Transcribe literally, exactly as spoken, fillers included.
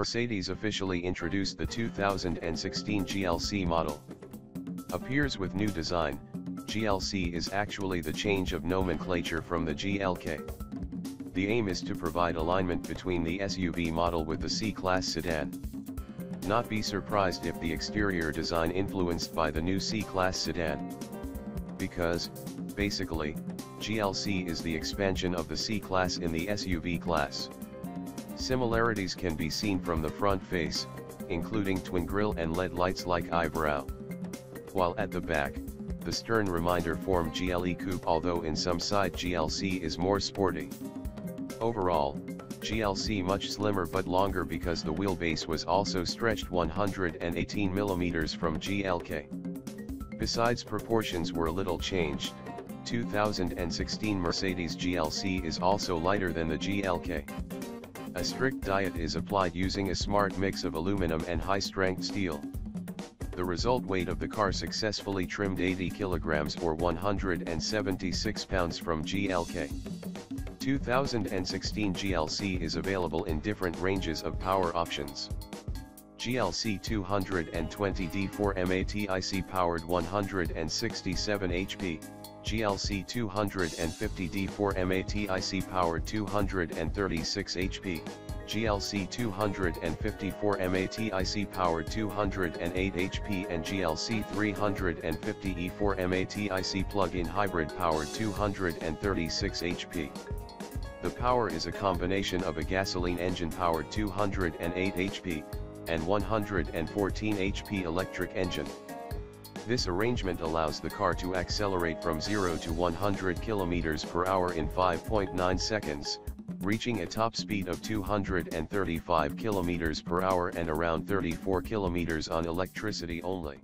Mercedes officially introduced the two thousand sixteen G L C model. Appears with new design, G L C is actually the change of nomenclature from the G L K. The aim is to provide alignment between the S U V model with the C-Class sedan. Not be surprised if the exterior design influenced by the new C-Class sedan. Because, basically, G L C is the expansion of the C-Class in the S U V class. Similarities can be seen from the front face, including twin grille and L E D lights like eyebrow. While at the back, the stern reminder form G L E coupe, although in some side G L C is more sporty. Overall, G L C much slimmer but longer because the wheelbase was also stretched one hundred eighteen millimeters from G L K. Besides, proportions were little changed. two thousand sixteen Mercedes G L C is also lighter than the G L K. A strict diet is applied using a smart mix of aluminum and high-strength steel. The result weight of the car successfully trimmed eighty kilograms or one hundred seventy-six pounds from G L K. two thousand sixteen G L C is available in different ranges of power options. G L C two twenty D four matic powered one hundred sixty-seven horsepower, G L C two fifty D four matic powered two hundred thirty-six horsepower, G L C two fifty four matic powered two hundred eight horsepower and G L C three fifty E four matic plug-in hybrid powered two hundred thirty-six horsepower. The power is a combination of a gasoline engine powered two hundred eight horsepower, and one hundred fourteen horsepower electric engine. This arrangement allows the car to accelerate from zero to one hundred kilometers per hour in five point nine seconds, reaching a top speed of two hundred thirty-five kilometers per hour and around thirty-four kilometers on electricity only.